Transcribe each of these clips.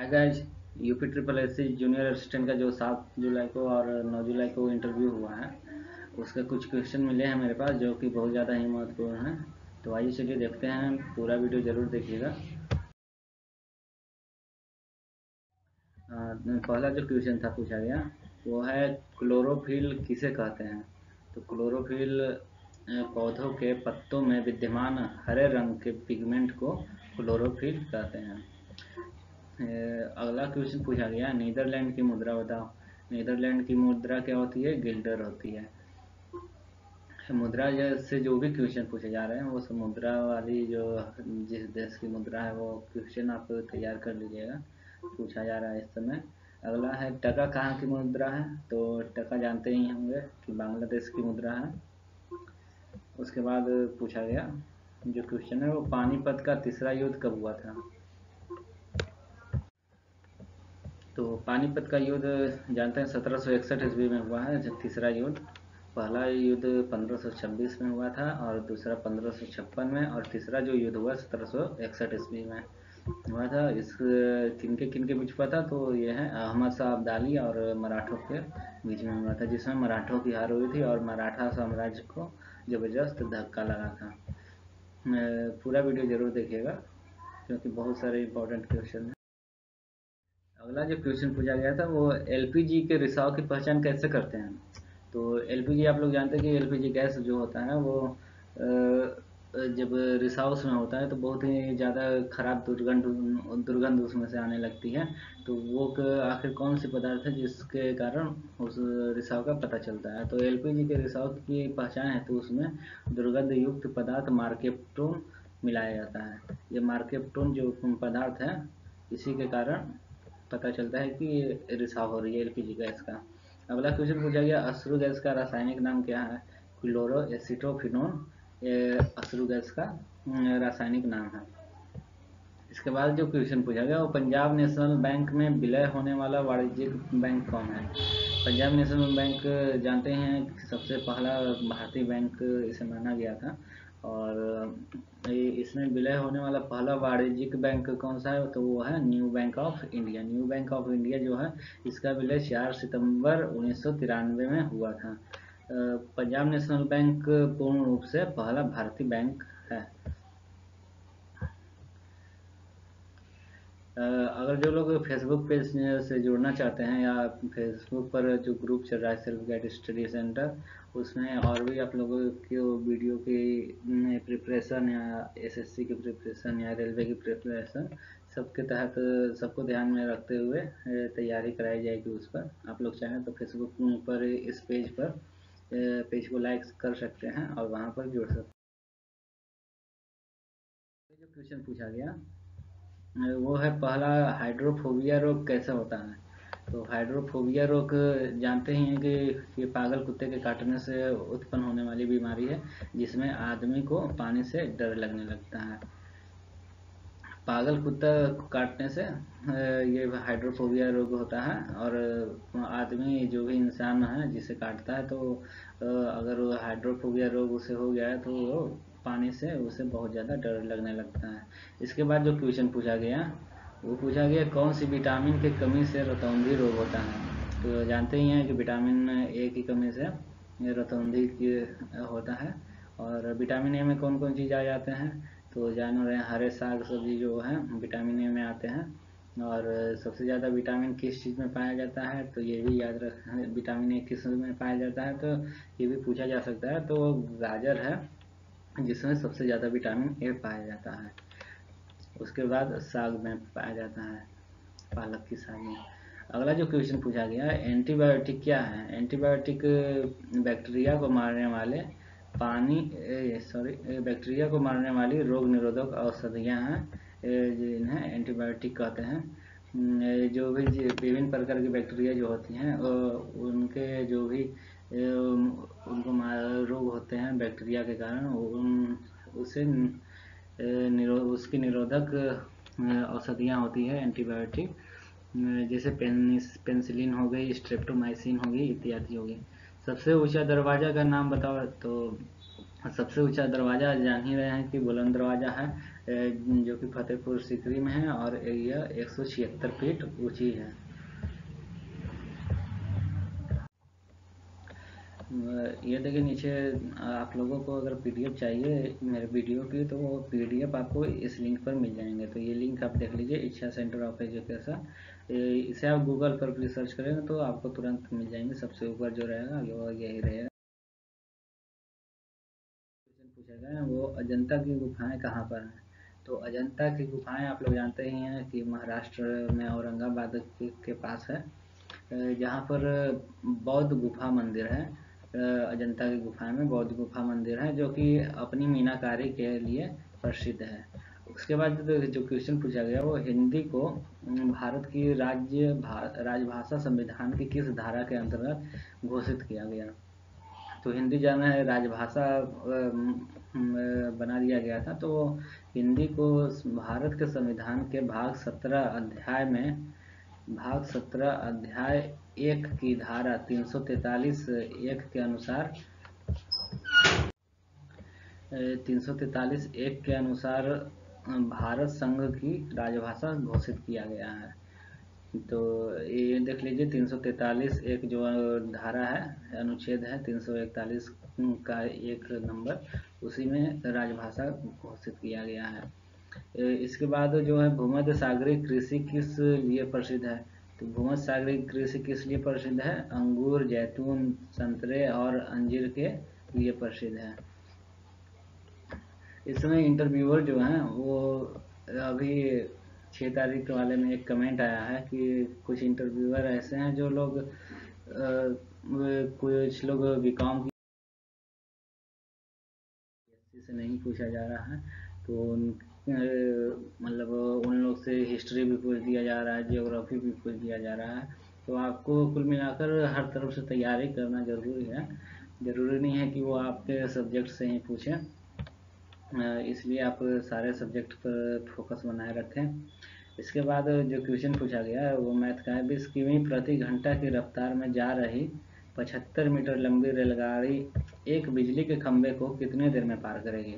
हाय guys, UP triple SC junior assistant का जो 7 जुलाई को और 9 जुलाई को इंटरव्यू हुआ है उसका कुछ क्वेश्चन मिले हैं मेरे पास जो कि बहुत ज़्यादा ही महत्वपूर्ण है। तो आइए चलिए देखते हैं, पूरा वीडियो ज़रूर देखिएगा। पहला जो क्वेश्चन था पूछा गया वो है क्लोरोफिल किसे कहते हैं। तो क्लोरोफिल पौधों के पत्तों में विद्यमान हरे रंग के पिगमेंट को क्लोरोफिल कहते हैं। अगला क्वेश्चन पूछा गया नीदरलैंड की मुद्रा बताओ। नीदरलैंड की मुद्रा क्या होती है? गिल्डर होती है। मुद्रा से जो भी क्वेश्चन पूछे जा रहे हैं वो मुद्रा वाली जो जिस देश की मुद्रा है वो क्वेश्चन आप तैयार कर लीजिएगा, पूछा जा रहा है इस समय। अगला है टका कहाँ की मुद्रा है? तो टका जानते ही होंगे कि बांग्लादेश की मुद्रा है। उसके बाद पूछा गया जो क्वेश्चन है वो पानीपत का तीसरा युद्ध कब हुआ था? तो पानीपत का युद्ध जानते हैं 1761 ईस्वी में हुआ है जो तीसरा युद्ध। पहला युद्ध 1526 में हुआ था और दूसरा 1556 में और तीसरा जो युद्ध हुआ 1761 ईस्वी में हुआ था। इस किनके बीच हुआ था? तो ये है अहमद शाह अब्दाली और मराठों के बीच में हुआ था, जिसमें मराठों की हार हुई थी और मराठा साम्राज्य को जबरदस्त धक्का लगा था। पूरा वीडियो जरूर देखिएगा क्योंकि बहुत सारे इंपॉर्टेंट क्वेश्चन हैं। अगला जो क्वेश्चन पूछा गया था वो एलपीजी के रिसाव की पहचान कैसे करते हैं। तो एलपीजी आप लोग जानते हैं कि एलपीजी गैस जो होता है वो जब रिसाव उसमें होता है तो बहुत ही ज़्यादा खराब दुर्गंध उसमें से आने लगती है। तो वो आखिर कौन सी पदार्थ है जिसके कारण उस रिसाव का पता चलता है? तो एलपीजी के रिसाव की पहचान है तो उसमें दुर्गंध युक्त पदार्थ मार्केप्टोन मिलाया जाता है। ये मार्केप्टोन जो पदार्थ है इसी के कारण पता चलता है कि रिसाव हो रही है एलपीजी गैस का। अगला क्वेश्चन पूछा गया अश्रु गैस का रासायनिक नाम क्या है? क्लोरोएसीटोफिनोन अश्रु गैस का रासायनिक नाम है। इसके बाद जो क्वेश्चन पूछा गया वो पंजाब नेशनल बैंक में विलय होने वाला वाणिज्यिक बैंक कौन है? पंजाब नेशनल बैंक जानते हैं सबसे पहला भारतीय बैंक इसे माना गया था और इसमें विलय होने वाला पहला वाणिज्यिक बैंक कौन सा है? तो वो है New Bank of India. New Bank of India जो है इसका विलय 4 सितंबर 1993 में हुआ था। पंजाब नेशनल बैंक पूर्ण रूप से पहला भारतीय बैंक है। अगर जो लोग फेसबुक पेज से जुड़ना चाहते हैं या फेसबुक पर जो ग्रुप चल रहा है सेल्फ गाइड स्टडी सेंटर, उसमें और भी आप लोगों की वीडियो की प्रिपरेशन या एसएससी की प्रिपरेशन या रेलवे की प्रिपरेशन सबके तहत सबको ध्यान में रखते हुए तैयारी कराई जाएगी। उस पर आप लोग चाहें तो फेसबुक पर इस पेज को लाइक कर सकते हैं और वहाँ पर जुड़ सकते हैं। जो क्वेश्चन पूछा गया वो है पहला हाइड्रोफोबिया रोग कैसे होता है? तो हाइड्रोफोबिया रोग जानते ही हैं कि ये पागल कुत्ते के काटने से उत्पन्न होने वाली बीमारी है जिसमें आदमी को पानी से डर लगने लगता है। पागल कुत्ता काटने से ये हाइड्रोफोबिया रोग होता है और आदमी जो भी इंसान है जिसे काटता है तो अगर वो हाइड्रोफोबिया रोग उसे हो गया है तो वो पानी से उसे बहुत ज़्यादा डर लगने लगता है। इसके बाद जो क्वेश्चन पूछा गया वो पूछा गया कौन सी विटामिन की कमी से रतौंधी रोग होता है? तो जानते ही हैं कि विटामिन ए की कमी से रतौंधी होता है। और विटामिन ए में कौन कौन चीज़ आ जाते हैं? तो जान रहे हैं हरे साग सब्जी जो है विटामिन ए में आते हैं। और सबसे ज़्यादा विटामिन किस चीज़ में पाया जाता है? तो ये भी याद रखें, विटामिन ए किस में पाया जाता है तो ये भी पूछा जा सकता है। तो गाजर है जिसमें सबसे ज़्यादा विटामिन ए पाया जाता है। उसके बाद साग में पाया जाता है, पालक की साग में। अगला जो क्वेश्चन पूछा गया एंटीबायोटिक क्या है? एंटीबायोटिक बैक्टीरिया को मारने वाले बैक्टीरिया को मारने वाली रोग निरोधक औषधियाँ हैं जिन्हें एंटीबायोटिक कहते हैं। जो भी विभिन्न प्रकार की बैक्टीरिया जो होती हैं उनके जो भी उनको रोग होते हैं बैक्टीरिया के कारण उसकी निरोधक औषधियाँ होती है एंटीबायोटिक, जैसे पेनिसिलिन हो गई, स्ट्रेप्टोमाइसिन हो गई इत्यादि हो गई। सबसे ऊंचा दरवाज़ा का नाम बताओ? तो सबसे ऊंचा दरवाज़ा जान ही रहे हैं कि बुलंद दरवाज़ा है जो कि फतेहपुर सीकरी में है और यह 176 फीट ऊंची है। ये देखिए नीचे आप लोगों को अगर पीडीएफ चाहिए मेरे वीडियो की तो वो पीडीएफ आपको इस लिंक पर मिल जाएंगे। तो ये लिंक आप देख लीजिए, इच्छा सेंटर ऑफ एजुकेसन, इसे आप गूगल पर भी सर्च करेंगे तो आपको तुरंत मिल जाएंगे। सबसे ऊपर जो रहेगा वो यही रहेगा। पूछा गया वो अजंता की गुफाएं कहाँ पर हैं, तो अजंता की गुफाएं आप लोग जानते ही हैं कि महाराष्ट्र में औरंगाबाद के पास है, जहाँ पर बौद्ध गुफा मंदिर है। अजंता की गुफा में बौद्ध गुफा मंदिर है जो कि अपनी मीनाकारी के लिए प्रसिद्ध है। उसके बाद जो क्वेश्चन पूछा गया वो हिंदी को भारत की राजभाषा संविधान की किस धारा के अंतर्गत घोषित किया गया, तो हिंदी जाना है राजभाषा बना दिया गया था। तो हिंदी को भारत के संविधान के भाग 17 अध्याय 1 की धारा 343(1) के अनुसार 343(1) के अनुसार भारत संघ की राजभाषा घोषित किया गया है। तो ये देख लीजिए 343(1) जो धारा है, अनुच्छेद है 341 का 1 नंबर, उसी में राजभाषा घोषित किया गया है। इसके बाद जो है भूमध्य सागरीय कृषि किस लिए प्रसिद्ध है, तो भूमध्य सागरीय कृषि किस लिए प्रसिद्ध है, अंगूर, जैतून, संतरे और अंजीर के लिए प्रसिद्ध है। इसमें इंटरव्यूअर जो हैं वो अभी 6 तारीख वाले में एक कमेंट आया है कि कुछ इंटरव्यूअर ऐसे हैं जो लोग बीकॉम से नहीं पूछा जा रहा है, तो मतलब उन लोग से हिस्ट्री भी पूछ दिया जा रहा है, जियोग्राफी भी पूछ दिया जा रहा है। तो आपको कुल मिलाकर हर तरफ से तैयारी करना जरूरी है, जरूरी नहीं है कि वो आपके सब्जेक्ट से ही पूछें, इसलिए आप सारे सब्जेक्ट पर फोकस बनाए रखें। इसके बाद जो क्वेश्चन पूछा गया है वो मैथ का है। 20 किमी प्रति घंटा की रफ्तार में जा रही 75 मीटर लंबी रेलगाड़ी एक बिजली के खंभे को कितने देर में पार करेगी,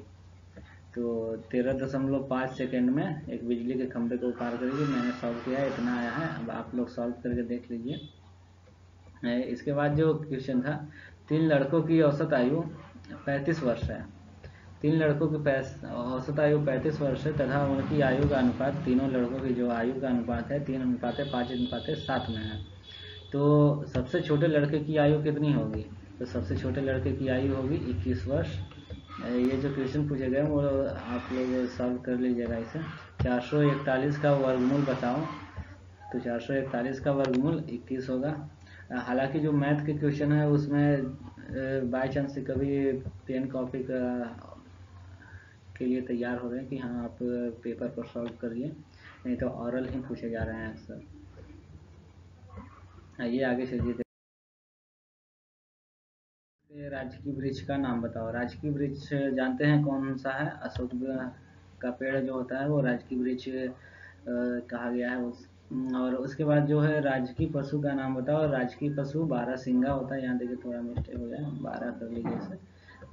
तो 13.5 सेकेंड में एक बिजली के खंभे को पार करेगी। मैंने सॉल्व किया, इतना आया है, अब आप लोग सॉल्व करके देख लीजिए। इसके बाद जो क्वेश्चन था, 3 लड़कों की औसत आयु 35 वर्ष है। 3 लड़कों की औसत आयु 35 वर्ष है तथा उनकी आयु का अनुपात, तीनों लड़कों की जो आयु का अनुपात है 3:5, 5:7 में है। तो सबसे छोटे लड़के की आयु कितनी होगी, तो सबसे छोटे लड़के की आयु होगी 21 वर्ष। ये जो क्वेश्चन पूछे गए वो आप लोग सॉल्व कर लीजिएगा। इसे 441 का वर्गमूल बताओ, तो 441 का वर्गमूल 21 होगा। हालांकि जो मैथ के क्वेश्चन है उसमें बाय चांस से कभी पेन कॉपी के लिए तैयार हो रहे हैं कि हाँ आप पेपर पर सॉल्व करिए, नहीं तो ऑरल ही पूछे जा रहे हैं अक्सर। ये आगे चलिए, राजकीय वृक्ष का नाम बताओ। राजकीय वृक्ष जानते हैं कौन सा है, अशोक का पेड़ जो होता है वो राजकीय वृक्ष कहा गया है। और उसके बाद जो है राजकीय पशु का नाम बताओ। राजकीय पशु 12 सिंगा होता है, यहाँ देखिए थोड़ा मिस्टेक हो गया, 12 कर लीजिए इसे,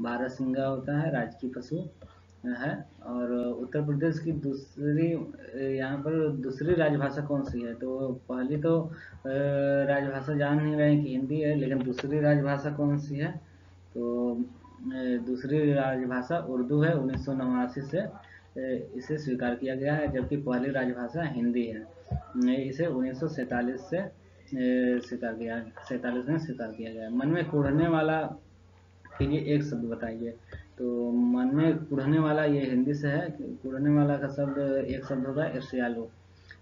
12 सिंगा होता है राजकीय पशु है। और उत्तर प्रदेश की यहाँ पर दूसरी राजभाषा कौन सी है, तो पहली तो राजभाषा जान नहीं रहे कि हिंदी है, लेकिन दूसरी राजभाषा कौन सी है, तो दूसरी राजभाषा उर्दू है। 1989 से इसे स्वीकार किया गया है, जबकि पहली राजभाषा हिंदी है, इसे 1947 से स्वीकार किया, 47 में स्वीकार किया गया। मन में कुढ़ने वाला के लिए एक शब्द बताइए, तो मन में कुढ़ने वाला ये हिंदी से है, कुढ़ने वाला का शब्द एक शब्द होगा एशियालो।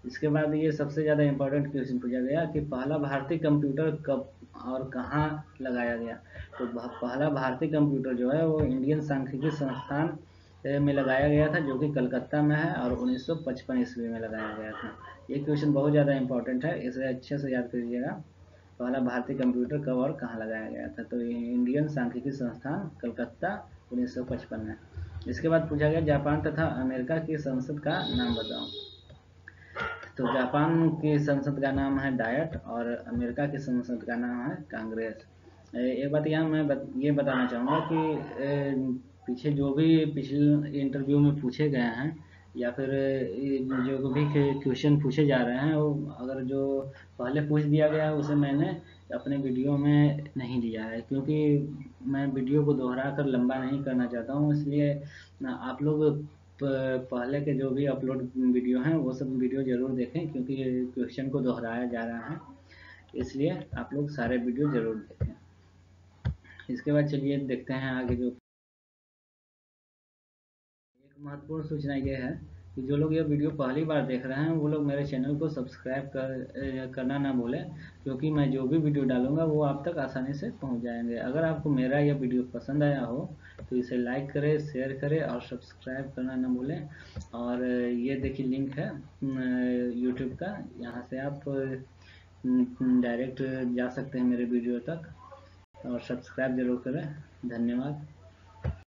इसके बाद ये सबसे ज़्यादा इम्पोर्टेंट क्वेश्चन पूछा गया कि पहला भारतीय कंप्यूटर कब और कहाँ लगाया गया, तो पहला भारतीय कंप्यूटर जो है वो इंडियन सांख्यिकी संस्थान में लगाया गया था जो कि कलकत्ता में है, और 1955 ईस्वी में लगाया गया था। ये क्वेश्चन बहुत ज़्यादा इम्पोर्टेंट है, इसे अच्छे से याद करिएगा, पहला भारतीय कंप्यूटर कब और कहाँ लगाया गया था, तो इंडियन सांख्यिकी संस्थान कलकत्ता 1955 में। इसके बाद पूछा गया जापान तथा अमेरिका की संसद का नाम बताओ, तो जापान की संसद का नाम है डायट और अमेरिका की संसद का नाम है कांग्रेस। एक बात यहाँ मैं ये बताना चाहूँगा कि पिछले इंटरव्यू में पूछे गए हैं या फिर जो भी क्वेश्चन पूछे जा रहे हैं वो अगर जो पहले पूछ दिया गया है उसे मैंने अपने वीडियो में नहीं लिया है, क्योंकि मैं वीडियो को दोहरा कर लंबा नहीं करना चाहता हूँ। इसलिए आप लोग पहले के जो भी अपलोड वीडियो हैं वो सब वीडियो ज़रूर देखें, क्योंकि क्वेश्चन को दोहराया जा रहा है, इसलिए आप लोग सारे वीडियो ज़रूर देखें। इसके बाद चलिए देखते हैं आगे। जो एक महत्वपूर्ण सूचना ये है कि जो लोग ये वीडियो पहली बार देख रहे हैं वो लोग मेरे चैनल को सब्सक्राइब करना ना भूलें, क्योंकि मैं जो भी वीडियो डालूंगा वो आप तक आसानी से पहुंच जाएंगे। अगर आपको मेरा यह वीडियो पसंद आया हो तो इसे लाइक करें, शेयर करें और सब्सक्राइब करना ना भूलें। और ये देखिए लिंक है यूट्यूब का, यहाँ से आप डायरेक्ट जा सकते हैं मेरे वीडियो तक, और सब्सक्राइब जरूर करें। धन्यवाद।